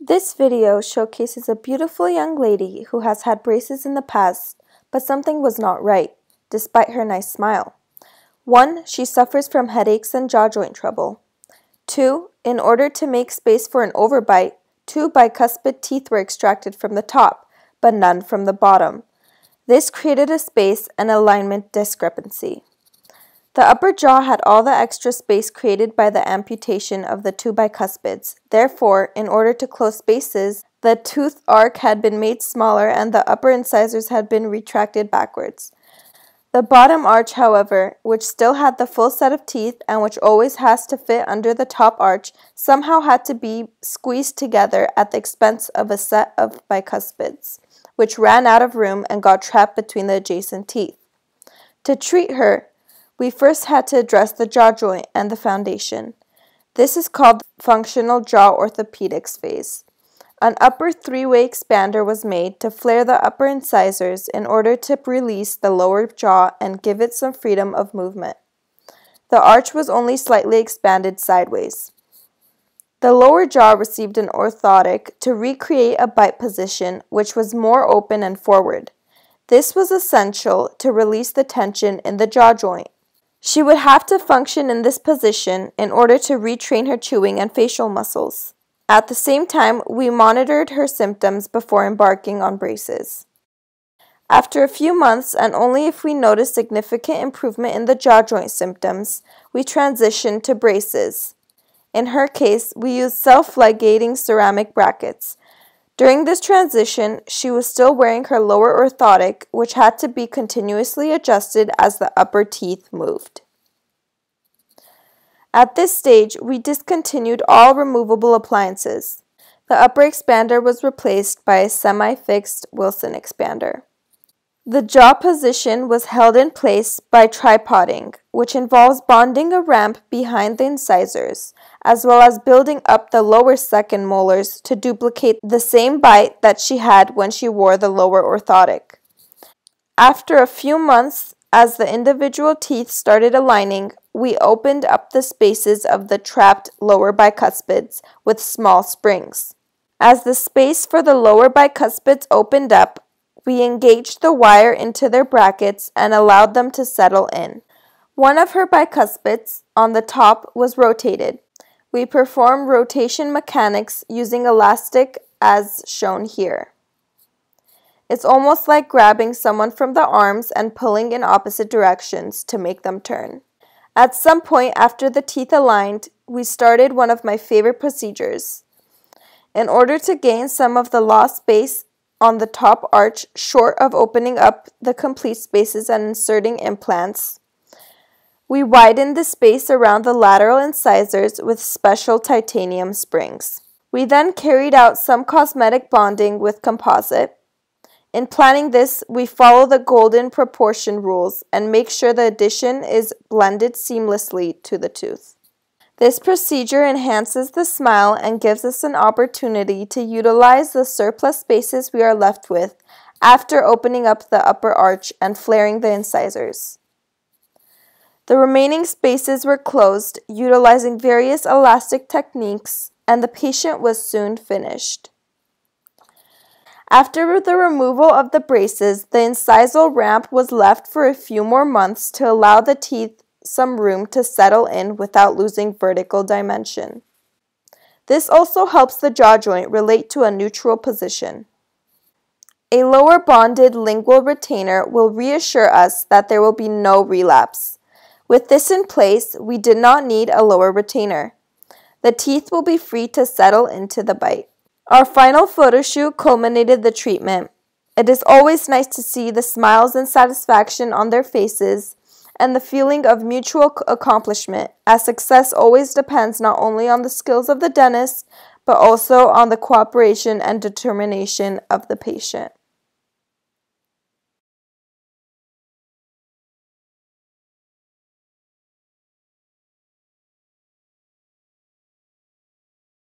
This video showcases a beautiful young lady who has had braces in the past, but something was not right, despite her nice smile. 1. She suffers from headaches and jaw joint trouble. 2. In order to make space for an overbite, 2 bicuspid teeth were extracted from the top, but none from the bottom. This created a space and alignment discrepancy. The upper jaw had all the extra space created by the amputation of the 2 bicuspids. Therefore, in order to close spaces, the tooth arc had been made smaller and the upper incisors had been retracted backwards. The bottom arch, however, which still had the full set of teeth and which always has to fit under the top arch, somehow had to be squeezed together at the expense of a set of bicuspids, which ran out of room and got trapped between the adjacent teeth. To treat her, we first had to address the jaw joint and the foundation. This is called the functional jaw orthopedics phase. An upper 3-way expander was made to flare the upper incisors in order to release the lower jaw and give it some freedom of movement. The arch was only slightly expanded sideways. The lower jaw received an orthotic to recreate a bite position, which was more open and forward. This was essential to release the tension in the jaw joint. She would have to function in this position in order to retrain her chewing and facial muscles. At the same time, we monitored her symptoms before embarking on braces. After a few months, and only if we noticed significant improvement in the jaw joint symptoms, we transitioned to braces. In her case, we used self-ligating ceramic brackets. During this transition, she was still wearing her lower orthotic, which had to be continuously adjusted as the upper teeth moved. At this stage, we discontinued all removable appliances. The upper expander was replaced by a semi-fixed Wilson expander. The jaw position was held in place by tripoding, which involves bonding a ramp behind the incisors, as well as building up the lower second molars to duplicate the same bite that she had when she wore the lower orthotic. After a few months, as the individual teeth started aligning, we opened up the spaces of the trapped lower bicuspids with small springs. As the space for the lower bicuspids opened up, we engaged the wire into their brackets and allowed them to settle in. One of her bicuspids on the top was rotated. We performed rotation mechanics using elastic as shown here. It's almost like grabbing someone from the arms and pulling in opposite directions to make them turn. At some point after the teeth aligned, we started one of my favorite procedures. In order to gain some of the lost space on the top arch, short of opening up the complete spaces and inserting implants, we widened the space around the lateral incisors with special titanium springs. We then carried out some cosmetic bonding with composite. In planning this, we follow the golden proportion rules and make sure the addition is blended seamlessly to the tooth. This procedure enhances the smile and gives us an opportunity to utilize the surplus spaces we are left with after opening up the upper arch and flaring the incisors. The remaining spaces were closed utilizing various elastic techniques, and the patient was soon finished. After the removal of the braces, the incisal ramp was left for a few more months to allow the teeth some room to settle in without losing vertical dimension. This also helps the jaw joint relate to a neutral position. A lower bonded lingual retainer will reassure us that there will be no relapse. With this in place, we did not need a lower retainer. The teeth will be free to settle into the bite. Our final photo shoot culminated the treatment. It is always nice to see the smiles and satisfaction on their faces and the feeling of mutual accomplishment, as success always depends not only on the skills of the dentist, but also on the cooperation and determination of the patient.